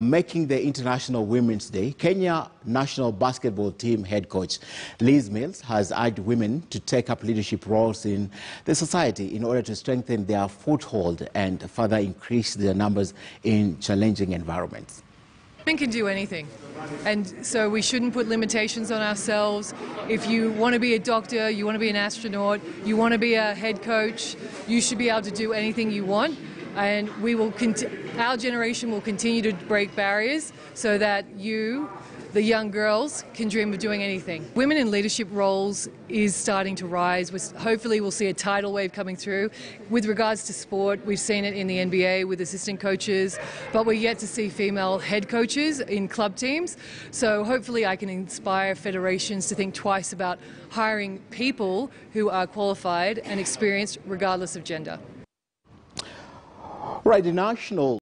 Making the International Women's Day, Kenya national basketball team head coach Liz Mills has urged women to take up leadership roles in the society in order to strengthen their foothold and further increase their numbers in challenging environments. Women can do anything, and so we shouldn't put limitations on ourselves. If you want to be a doctor, you want to be an astronaut, you want to be a head coach, you should be able to do anything you want. And we will our generation will continue to break barriers so that you, the young girls, can dream of doing anything. Women in leadership roles is starting to rise. Hopefully we'll see a tidal wave coming through. With regards to sport, we've seen it in the NBA with assistant coaches, but we're yet to see female head coaches in club teams. So hopefully I can inspire federations to think twice about hiring people who are qualified and experienced regardless of gender. Right, the national